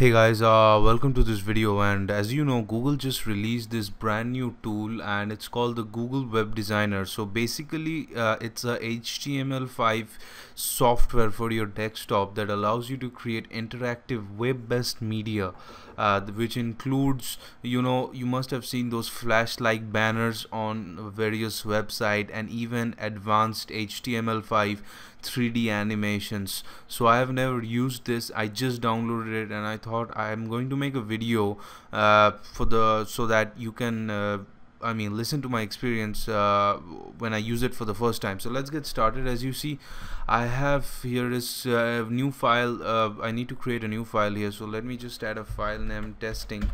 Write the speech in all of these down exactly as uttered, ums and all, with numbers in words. Hey guys, uh, welcome to this video, and as you know, Google just released this brand new tool and it's called the Google Web Designer. So basically uh, it's a H T M L five software for your desktop that allows you to create interactive web-based media, uh, which includes, you know, you must have seen those flash-like banners on various websites and even advanced H T M L five three D animations. So I have never used this, I just downloaded it and I thought I am going to make a video uh, for the so that you can uh, I mean listen to my experience uh, when I use it for the first time. So let's get started. As you see, I have here is a new file. uh, I need to create a new file here, so let me just add a file name testing.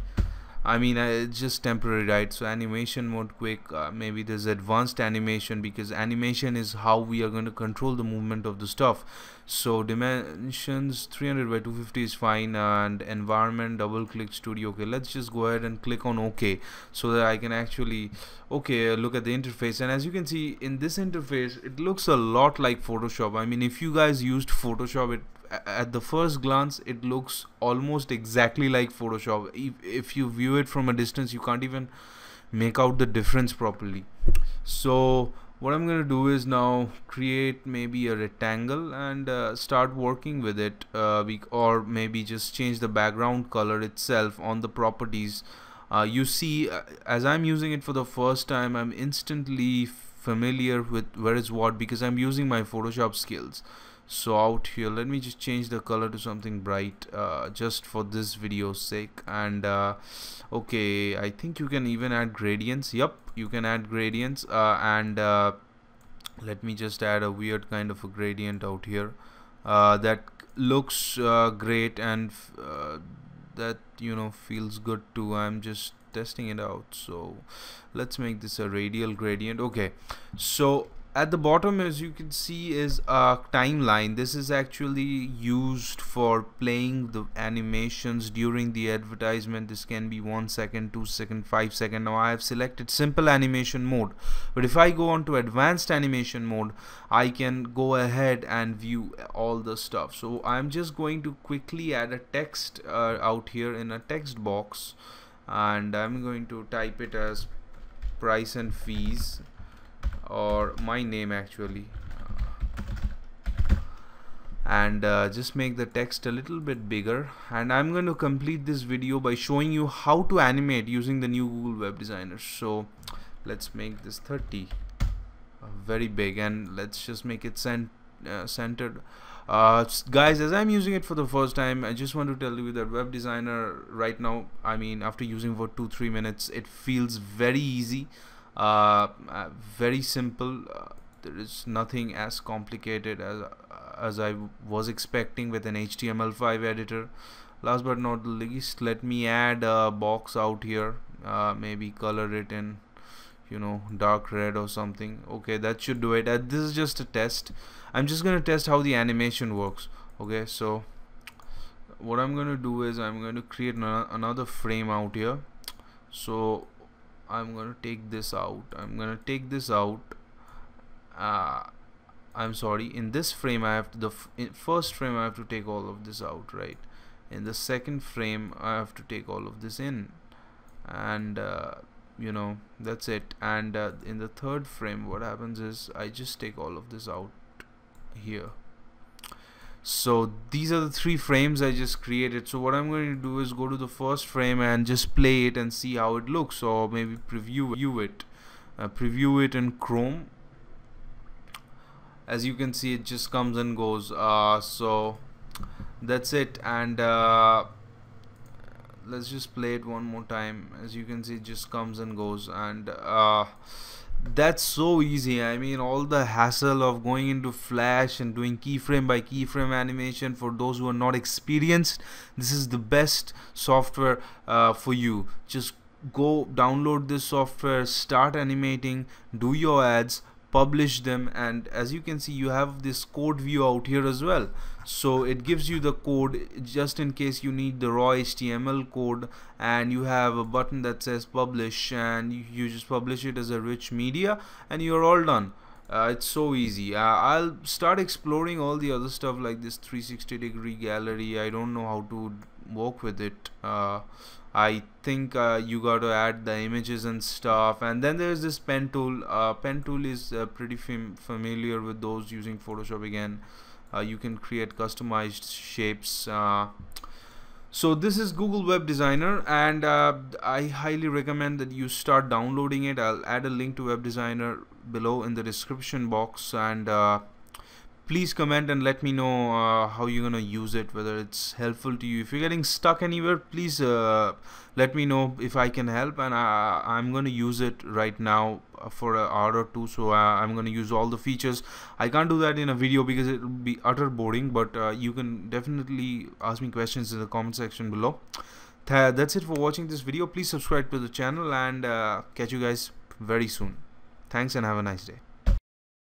I mean uh, it's just temporary, right? So animation mode quick, uh, maybe there's advanced animation, because animation is how we are going to control the movement of the stuff. So dimensions three hundred by two fifty is fine, and environment double click studio. Okay, let's just go ahead and click on OK so that I can actually okay look at the interface. And as you can see, in this interface it looks a lot like Photoshop. I mean, if you guys used Photoshop, it at the first glance it looks almost exactly like Photoshop. If, if you view it from a distance, you can't even make out the difference properly. So what I'm gonna do is now create maybe a rectangle and uh, start working with it, uh, or maybe just change the background color itself on the properties. Uh, you see, as I'm using it for the first time, I'm instantly familiar with where is what, because I'm using my Photoshop skills. So out here, let me just change the color to something bright, uh, just for this video's sake. And uh, okay, I think you can even add gradients. Yep, you can add gradients, uh, and uh, let me just add a weird kind of a gradient out here uh, that looks uh, great and uh, that, you know, feels good too. I'm just testing it out, so let's make this a radial gradient. Okay, so at the bottom, as you can see, is a timeline. This is actually used for playing the animations during the advertisement. This can be one second, two second, five second. Now I have selected simple animation mode, but if I go on to advanced animation mode, I can go ahead and view all the stuff. So I'm just going to quickly add a text uh, out here in a text box, and I'm going to type it as price and fees, or my name actually, and uh, just make the text a little bit bigger. And I'm going to complete this video by showing you how to animate using the new Google Web Designer. So let's make this thirty, uh, very big, and let's just make it cent uh, centered. Uh, guys, as I'm using it for the first time, I just want to tell you that Web Designer right now, I mean after using for two three minutes, it feels very easy. Uh, uh, very simple. Uh, there is nothing as complicated as uh, as I was expecting with an H T M L five editor. Last but not least, let me add a box out here, uh, maybe color it in, you know, dark red or something. Okay, that should do it. Uh, this is just a test. I'm just gonna test how the animation works. Okay, so what I'm gonna do is I'm going to create another frame out here. So I'm gonna take this out. I'm gonna take this out. Uh, I'm sorry. In this frame, I have to, the f in first frame I have to take all of this out, right? In the second frame, I have to take all of this in, and uh, you know, that's it. And uh, in the third frame, what happens is I just take all of this out here. So these are the three frames I just created. So what I'm going to do is go to the first frame and just play it and see how it looks, or maybe preview it uh, preview it in Chrome. As you can see, it just comes and goes. Uh, so that's it. And uh, let's just play it one more time. As you can see, it just comes and goes, and uh, that's so easy. I mean, all the hassle of going into Flash and doing keyframe by keyframe animation, for those who are not experienced, this is the best software uh, for you. Just go download this software, start animating, do your ads, publish them, and as you can see, you have this code view out here as well. So it gives you the code just in case you need the raw H T M L code, and you have a button that says publish, and you, you just publish it as a rich media, and you're all done. Uh, it's so easy. uh, I'll start exploring all the other stuff like this three sixty degree gallery. I don't know how to work with it. uh, I think uh, you got to add the images and stuff, and then there's this pen tool. Uh, pen tool is uh, pretty fam familiar with those using Photoshop again. Uh, you can create customized shapes. Uh, so this is Google Web Designer, and uh, I highly recommend that you start downloading it. I'll add a link to Web Designer below in the description box, and uh, please comment and let me know uh, how you're gonna use it, whether it's helpful to you. If you're getting stuck anywhere, please uh, let me know if I can help, and I, I'm gonna use it right now for an hour or two. So uh, I'm gonna use all the features. I can't do that in a video because it will be utter boring, but uh, you can definitely ask me questions in the comment section below. Th that's it for watching this video. Please subscribe to the channel, and uh, catch you guys very soon. Thanks and have a nice day.